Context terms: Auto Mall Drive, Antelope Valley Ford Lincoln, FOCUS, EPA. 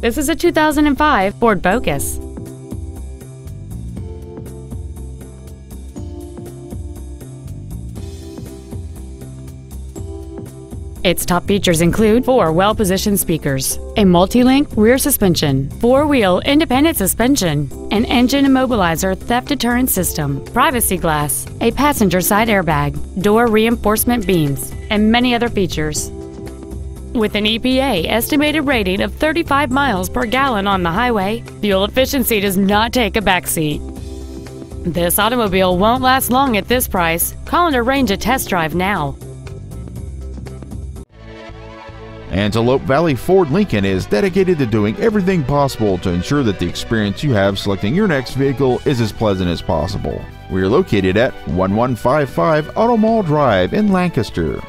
This is a 2005 Ford Focus. Its top features include 4 well-positioned speakers, a multi-link rear suspension, 4-wheel independent suspension, an engine immobilizer theft deterrent system, privacy glass, a passenger side airbag, door reinforcement beams, and many other features. With an EPA estimated rating of 35 miles per gallon on the highway, fuel efficiency does not take a backseat. This automobile won't last long at this price. Call and arrange a test drive now. Antelope Valley Ford Lincoln is dedicated to doing everything possible to ensure that the experience you have selecting your next vehicle is as pleasant as possible. We are located at 1155 Auto Mall Drive in Lancaster.